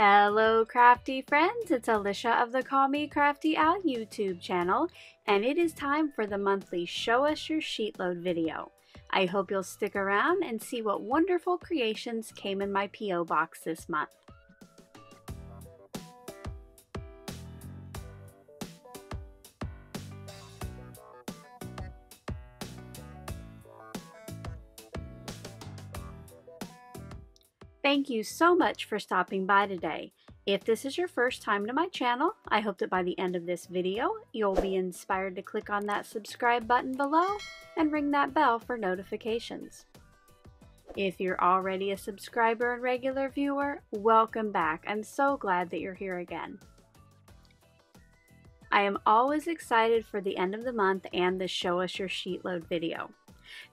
Hello crafty friends, it's Alicia of the Call Me Crafty Al YouTube channel, and it is time for the monthly Show Us Your SheetLoad video. I hope you'll stick around and see what wonderful creations came in my P.O. box this month. Thank you so much for stopping by today. If this is your first time to my channel, I hope that by the end of this video, you'll be inspired to click on that subscribe button below and ring that bell for notifications. If you're already a subscriber and regular viewer, welcome back. I'm so glad that you're here again. I am always excited for the end of the month and the Show Us Your SheetLoad video.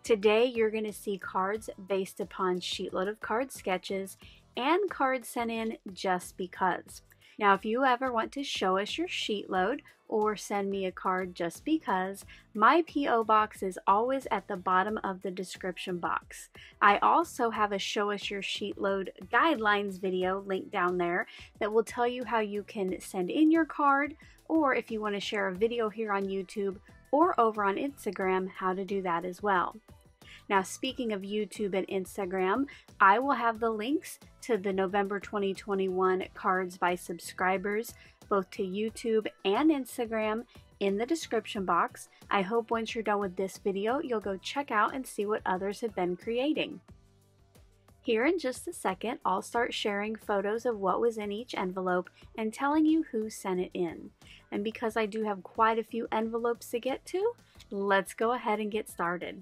Today you're going to see cards based upon SheetLoad of card sketches and cards sent in just because. Now if you ever want to show us your SheetLoad or send me a card just because, my P.O. box is always at the bottom of the description box. I also have a Show Us Your SheetLoad guidelines video linked down there that will tell you how you can send in your card, or if you want to share a video here on YouTube or over on Instagram, how to do that as well. Now speaking of YouTube and Instagram, I will have the links to the November 2021 cards by subscribers, both to YouTube and Instagram, in the description box. I hope once you're done with this video, you'll go check out and see what others have been creating. Here in just a second, I'll start sharing photos of what was in each envelope and telling you who sent it in. And because I do have quite a few envelopes to get to, let's go ahead and get started.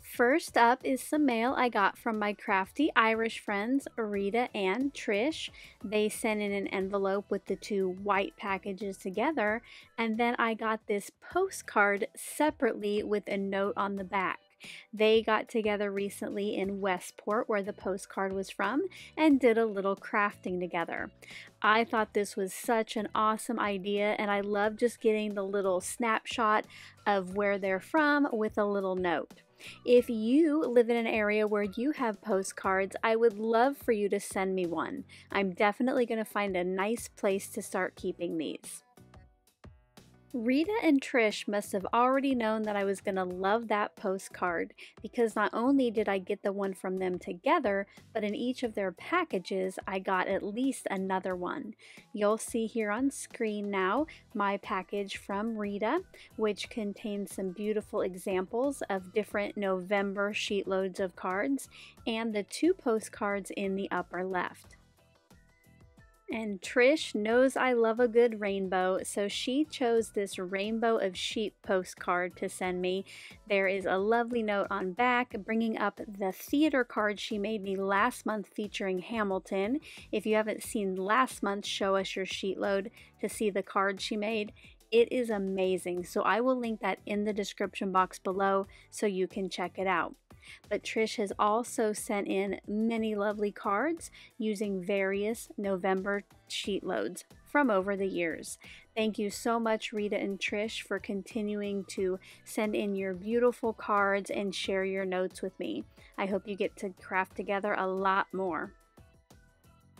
First up is some mail I got from my crafty Irish friends, Rita and Trish. They sent in an envelope with the two white packages together, and then I got this postcard separately with a note on the back. They got together recently in Westport, where the postcard was from, and did a little crafting together. I thought this was such an awesome idea, and I love just getting the little snapshot of where they're from with a little note. If you live in an area where you have postcards, I would love for you to send me one. I'm definitely going to find a nice place to start keeping these. Rita and Trish must have already known that I was going to love that postcard, because not only did I get the one from them together, but in each of their packages I got at least another one. You'll see here on screen now my package from Rita, which contains some beautiful examples of different November SheetLoads of cards, and the two postcards in the upper left. And Trish knows I love a good rainbow, so she chose this rainbow of sheep postcard to send me. There is a lovely note on back bringing up the theater card she made me last month featuring Hamilton. If you haven't seen last month's Show Us Your SheetLoad to see the card she made, it is amazing. So I will link that in the description box below so you can check it out. But Trish has also sent in many lovely cards using various November SheetLoads from over the years. Thank you so much, Rita and Trish, for continuing to send in your beautiful cards and share your notes with me. I hope you get to craft together a lot more.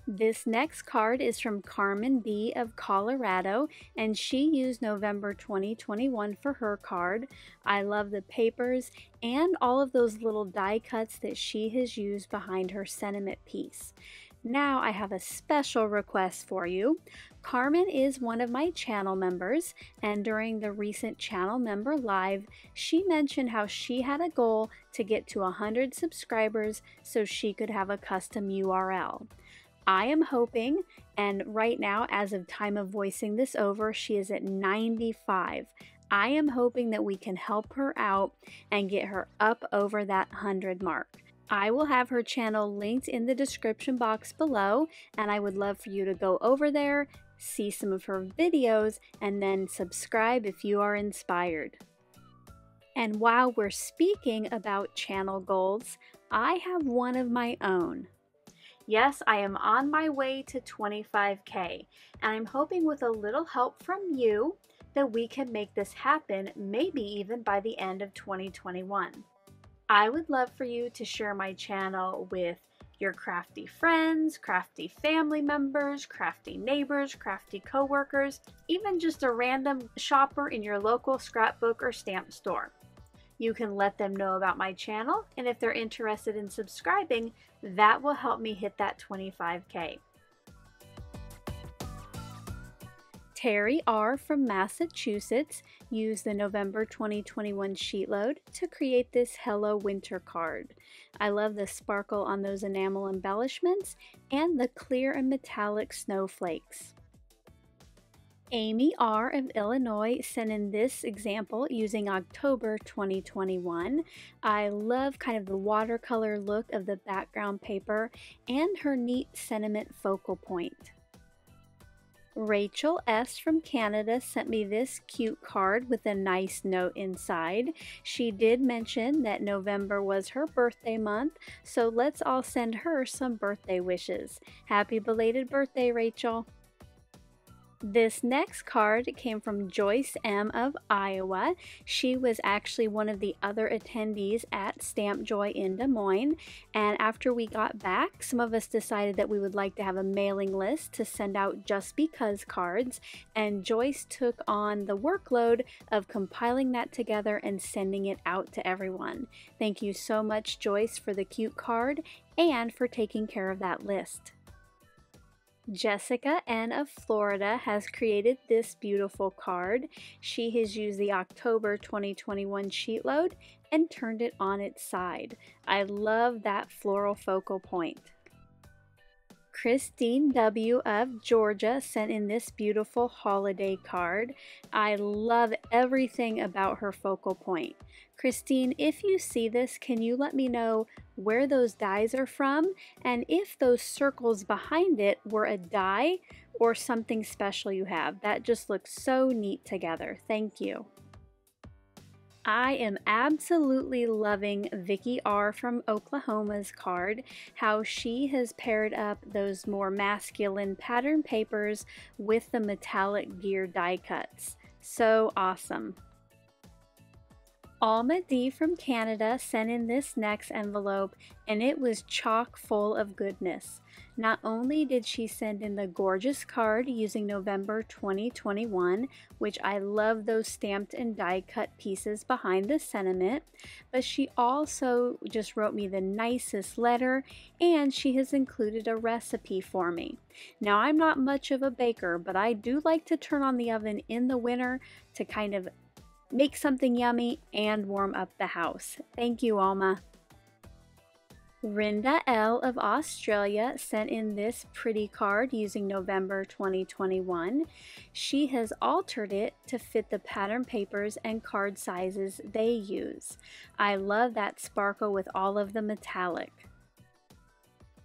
This next card is from Carmen B. of Colorado, and she used November 2021 for her card. I love the papers and all of those little die cuts that she has used behind her sentiment piece. Now I have a special request for you. Carmen is one of my channel members, and during the recent channel member live, she mentioned how she had a goal to get to 100 subscribers so she could have a custom URL. I am hoping, and right now, as of time of voicing this over, she is at 95. I am hoping that we can help her out and get her up over that 100 mark. I will have her channel linked in the description box below, and I would love for you to go over there, see some of her videos, and then subscribe if you are inspired. And while we're speaking about channel goals, I have one of my own. Yes, I am on my way to 25K, and I'm hoping with a little help from you that we can make this happen, maybe even by the end of 2021. I would love for you to share my channel with your crafty friends, crafty family members, crafty neighbors, crafty coworkers, even just a random shopper in your local scrapbook or stamp store. You can let them know about my channel, and if they're interested in subscribing, that will help me hit that 25K. Terry R. from Massachusetts used the November 2021 SheetLoad to create this Hello Winter card. I love the sparkle on those enamel embellishments and the clear and metallic snowflakes. Amy R. of Illinois sent in this example using October 2021. I love kind of the watercolor look of the background paper and her neat sentiment focal point. Rachel S. from Canada sent me this cute card with a nice note inside. She did mention that November was her birthday month, so let's all send her some birthday wishes. Happy belated birthday, Rachel! This next card came from Joyce M. of Iowa. She was actually one of the other attendees at Stamp Joy in Des Moines, and after we got back, some of us decided that we would like to have a mailing list to send out just because cards, and Joyce took on the workload of compiling that together and sending it out to everyone. Thank you so much, Joyce, for the cute card and for taking care of that list. Jessica N. of Florida has created this beautiful card. She has used the October 2021 SheetLoad and turned it on its side. I love that floral focal point. Christine W. of Georgia sent in this beautiful holiday card. I love everything about her focal point. Christine, if you see this, can you let me know where those dies are from and if those circles behind it were a die or something special you have? That just looks so neat together. Thank you. I am absolutely loving Vicki R. from Oklahoma's card, how she has paired up those more masculine pattern papers with the metallic gear die cuts. So awesome. Alma D. from Canada sent in this next envelope, and it was chock full of goodness. Not only did she send in the gorgeous card using November 2021, which I love those stamped and die-cut pieces behind the sentiment, but she also just wrote me the nicest letter, and she has included a recipe for me. Now, I'm not much of a baker, but I do like to turn on the oven in the winter to kind of make something yummy and warm up the house. Thank you, Alma. Rinda L. of Australia sent in this pretty card using November 2021. She has altered it to fit the pattern papers and card sizes they use. I love that sparkle with all of the metallic.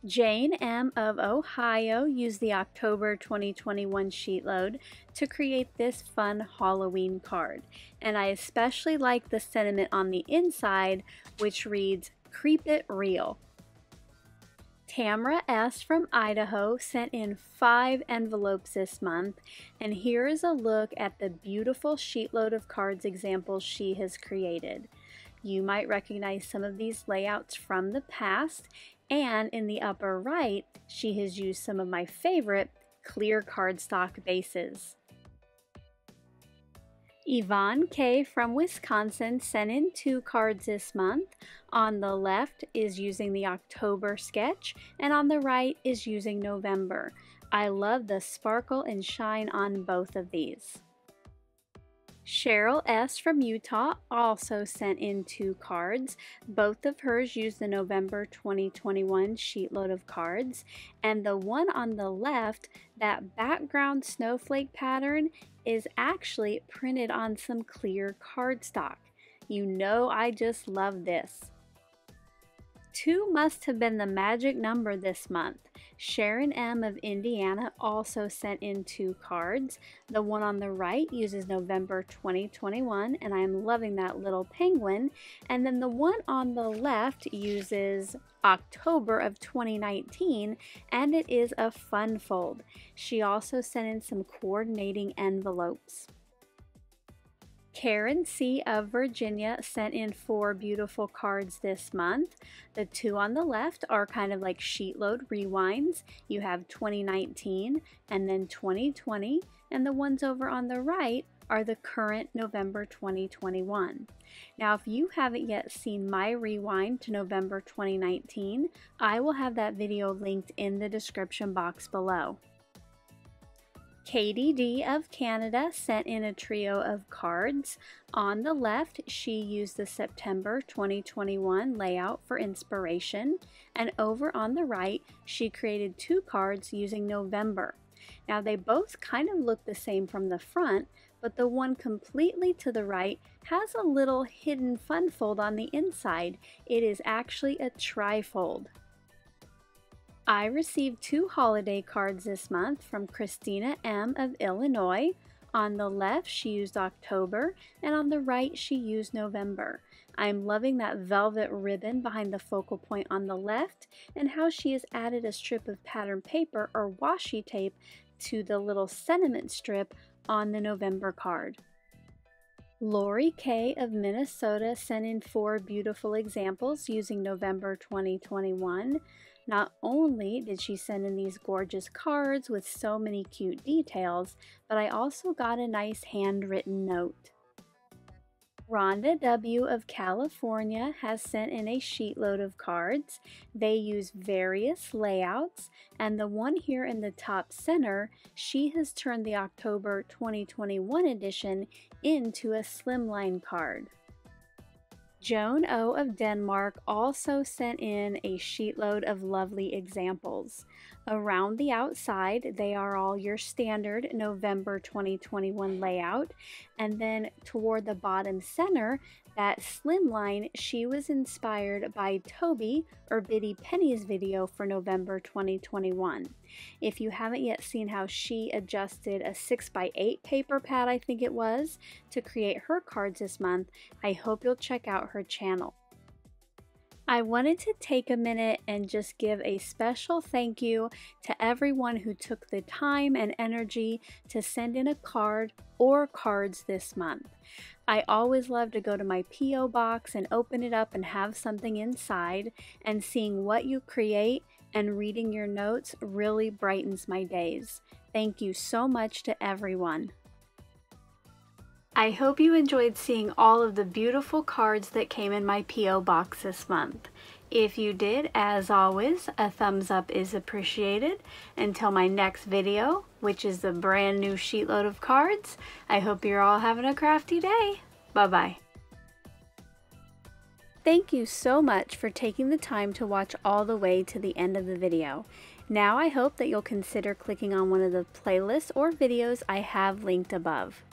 Jane M. of Ohio used the October 2021 SheetLoad to create this fun Halloween card, and I especially like the sentiment on the inside, which reads, "Creep It Real." Tamra S. from Idaho sent in 5 envelopes this month, and here is a look at the beautiful SheetLoad of cards examples she has created. You might recognize some of these layouts from the past, and in the upper right, she has used some of my favorite clear cardstock bases. Yvonne K. from Wisconsin sent in 2 cards this month. On the left is using the October sketch, and on the right is using November. I love the sparkle and shine on both of these. Cheryl S. from Utah also sent in 2 cards. Both of hers used the November 2021 SheetLoad of cards, and the one on the left, that background snowflake pattern, is actually printed on some clear cardstock. You know, I just love this. 2 must have been the magic number this month. Sharon M. of Indiana also sent in 2 cards. The one on the right uses November 2021, and I am loving that little penguin. And then the one on the left uses October of 2019, and it is a fun fold. She also sent in some coordinating envelopes. Karen C. of Virginia sent in 4 beautiful cards this month. The 2 on the left are kind of like SheetLoad rewinds. You have 2019 and then 2020, and the ones over on the right are the current November 2021. Now, if you haven't yet seen my rewind to November 2019, I will have that video linked in the description box below. Katie D. of Canada sent in a trio of cards. On the left, she used the September 2021 layout for inspiration, and over on the right, she created 2 cards using November. Now, they both kind of look the same from the front, but the one completely to the right has a little hidden fun fold on the inside. It is actually a trifold. I received 2 holiday cards this month from Christina M. of Illinois. On the left, she used October, and on the right, she used November. I'm loving that velvet ribbon behind the focal point on the left, and how she has added a strip of pattern paper or washi tape to the little sentiment strip on the November card. Lori K. of Minnesota sent in 4 beautiful examples using November 2021. Not only did she send in these gorgeous cards with so many cute details, but I also got a nice handwritten note. Rhonda W. of California has sent in a sheetload of cards. They use various layouts, and the one here in the top center, she has turned the October 2021 edition into a slimline card. Joan O. of Denmark also sent in a sheetload of lovely examples. Around the outside, they are all your standard November 2021 layout, and then toward the bottom center, that slim line, she was inspired by Toby or Biddy Penny's video for November 2021. If you haven't yet seen how she adjusted a 6x8 paper pad, I think it was, to create her cards this month, I hope you'll check out her channel. I wanted to take a minute and just give a special thank you to everyone who took the time and energy to send in a card or cards this month. I always love to go to my P.O. box and open it up and have something inside, and seeing what you create and reading your notes really brightens my days. Thank you so much to everyone. I hope you enjoyed seeing all of the beautiful cards that came in my P.O. box this month. If you did, as always, a thumbs up is appreciated. Until my next video, which is the brand new sheetload of cards, I hope you're all having a crafty day. Bye-bye. Thank you so much for taking the time to watch all the way to the end of the video. Now I hope that you'll consider clicking on one of the playlists or videos I have linked above.